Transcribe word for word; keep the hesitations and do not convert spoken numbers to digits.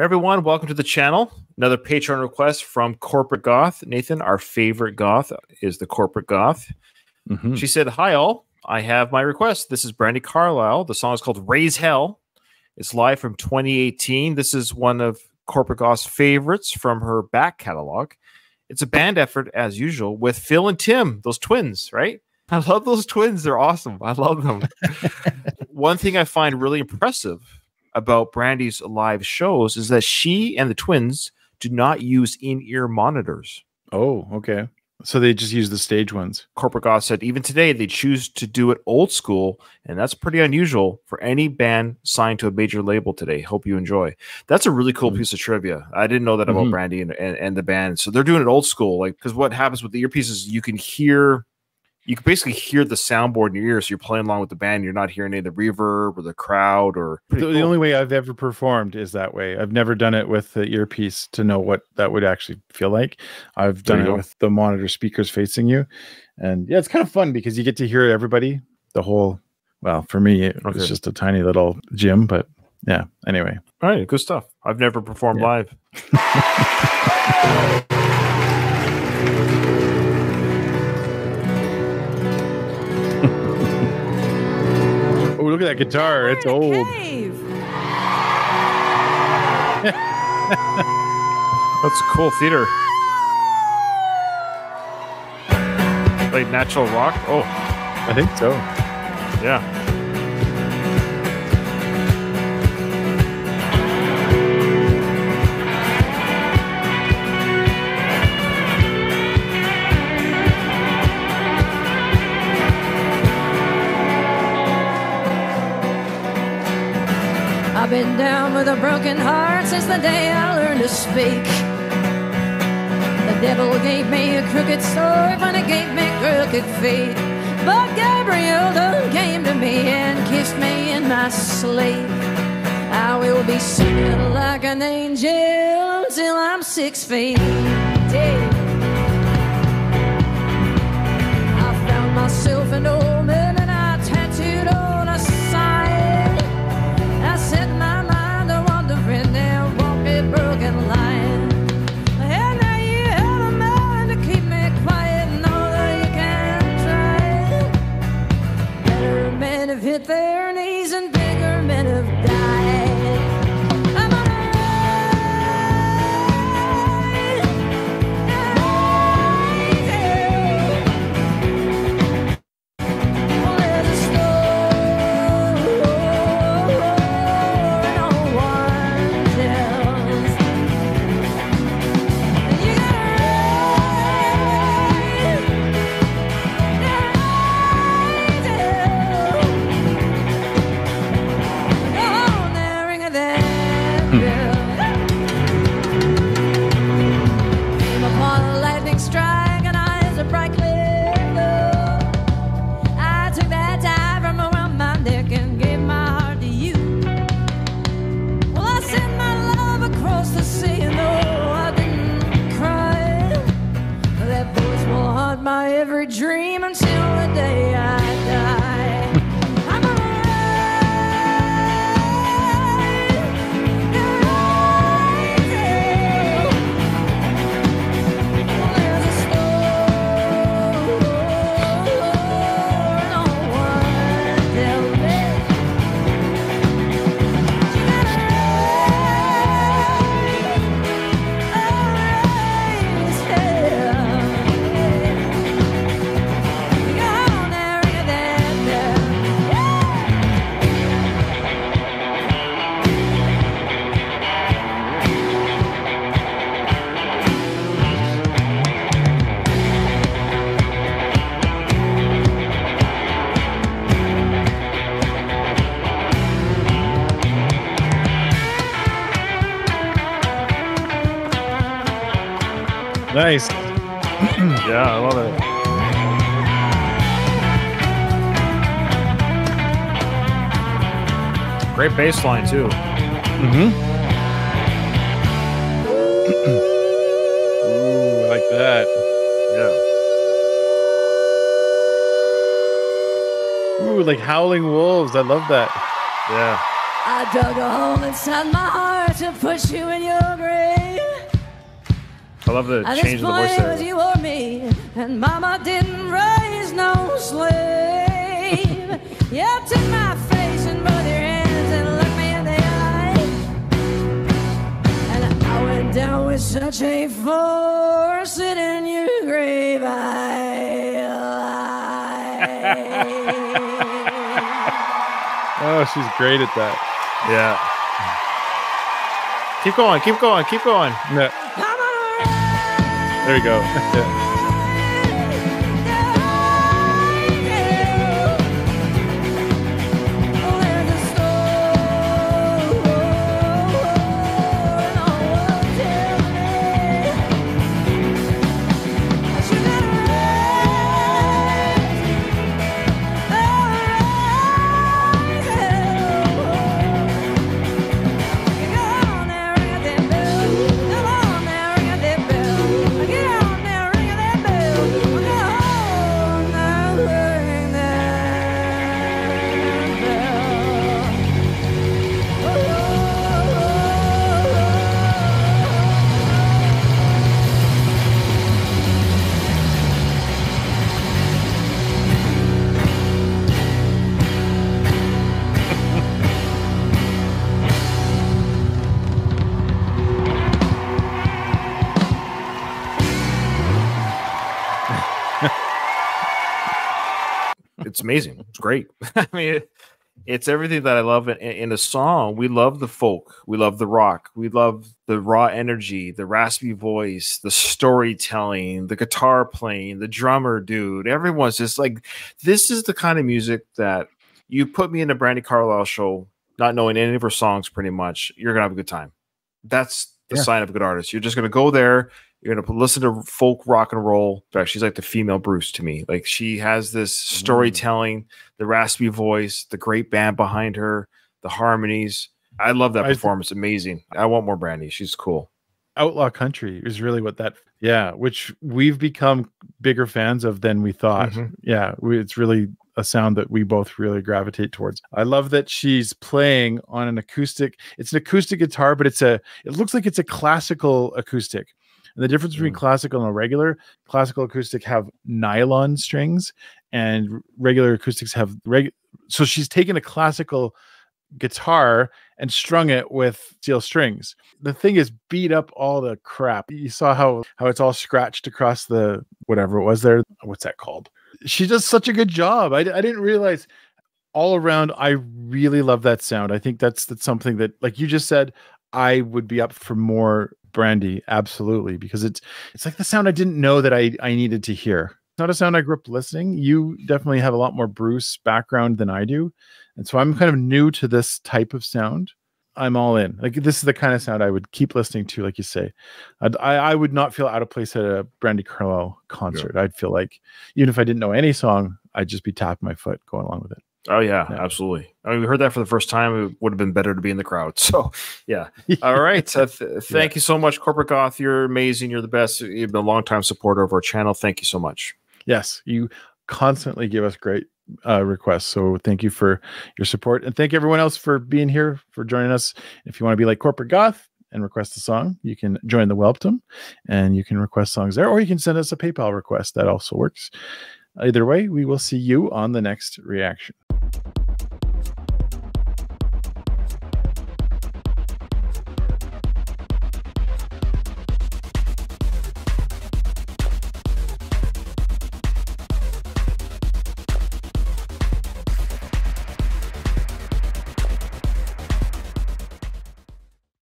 Hey everyone, welcome to the channel. Another Patreon request from Corporate Goth. Nathan, our favorite goth, is the Corporate Goth. Mm-hmm. She said, hi all, I have my request. This is Brandi Carlile. The song is called Raise Hell. It's live from twenty eighteen. This is one of Corporate Goth's favorites from her back catalog. It's a band effort, as usual, with Phil and Tim, those twins, right? I love those twins. They're awesome. I love them. One thing I find really impressive about Brandi's live shows is that she and the twins do not use in-ear monitors. Oh, okay. So they just use the stage ones. Corporate Goth said even today they choose to do it old school, and that's pretty unusual for any band signed to a major label today. Hope you enjoy. That's a really cool mm-hmm. piece of trivia. I didn't know that about mm-hmm. Brandi and, and, and the band. So they're doing it old school, like because what happens with the earpieces, you can hear... You can basically hear the soundboard in your ear, so you're playing along with the band. You're not hearing any of the reverb or the crowd. Or the, cool. the only way I've ever performed is that way. I've never done it with the earpiece to know what that would actually feel like. I've done it go. with the monitor speakers facing you, and yeah, it's kind of fun because you get to hear everybody. The whole, well, for me, it okay. was just a tiny little gym, but yeah. Anyway, all right, good stuff. I've never performed yeah. live. Look at that guitar. We're it's old. That's cool theater. Played natural rock. Oh, I think so. Yeah. I've been down with a broken heart since the day I learned to speak. The devil gave me a crooked sword when it gave me crooked feet. But Gabriel done came to me and kissed me in my sleep. I will be singing like an angel till I'm six feet deep. I found myself an old man. Hit their knees and bigger men have died. I'm on a ride. Well, there's a story no one tells. And you gotta ride. Yeah. My every dream until the day I die. I'm a rising. There's a story no one tells me. You gotta rise, a raise hell. Nice. Yeah, I love it. Great bass line, too. Mm-hmm. Ooh, I like that. Yeah. Ooh, like howling wolves. I love that. Yeah. I dug a hole inside my heart to push you in your grave. I love the change of the voice there. At this point it was you or me, and Mama didn't raise no slave. You took my face and both your hands and looked me in the eye, and I went down with such a force that in your grave I lied. Oh, she's great at that. Yeah. Keep going, keep going, keep going. No. There you go. It's amazing. It's great. I mean, it, it's everything that I love in, in a song. We love the folk. We love the rock. We love the raw energy, the raspy voice, the storytelling, the guitar playing, the drummer dude. Everyone's just like, this is the kind of music that you put me in a Brandi Carlile show, not knowing any of her songs pretty much, you're going to have a good time. That's the yeah. sign of a good artist. You're just going to go there. You're going to listen to folk rock and roll. In fact, she's like the female Bruce to me. Like she has this storytelling, the raspy voice, the great band behind her, the harmonies. I love that performance. Amazing. I want more Brandi. She's cool. Outlaw country is really what that, yeah, which we've become bigger fans of than we thought. Mm-hmm. Yeah, we, it's really a sound that we both really gravitate towards. I love that she's playing on an acoustic. It's an acoustic guitar, but it's a, it looks like it's a classical acoustic. And the difference between mm. classical and regular, classical acoustic have nylon strings and regular acoustics have reg. So she's taken a classical guitar and strung it with steel strings. The thing is beat up all the crap. You saw how, how it's all scratched across the, whatever it was there. What's that called? She does such a good job. I, I didn't realize all around. I really love that sound. I think that's, that's something that, like you just said, I would be up for more Brandi, absolutely, because it's it's like the sound I didn't know that I I needed to hear. It's not a sound I grew up listening. You definitely have a lot more Bruce background than I do, and so I'm kind of new to this type of sound. I'm all in. Like this is the kind of sound I would keep listening to. Like you say, I'd, I I would not feel out of place at a Brandi Carlile concert. Yeah. I'd feel like even if I didn't know any song, I'd just be tapping my foot going along with it. Oh yeah, yeah, absolutely. I mean, we heard that for the first time. It would have been better to be in the crowd. So yeah. All right. Uh, th thank yeah. you so much, Corporate Goth. You're amazing. You're the best. You've been a longtime supporter of our channel. Thank you so much. Yes, you constantly give us great uh, requests. So thank you for your support, and thank everyone else for being here, for joining us. If you want to be like Corporate Goth and request a song, you can join the Whelpdom, and you can request songs there, or you can send us a PayPal request. That also works. Either way, we will see you on the next reaction.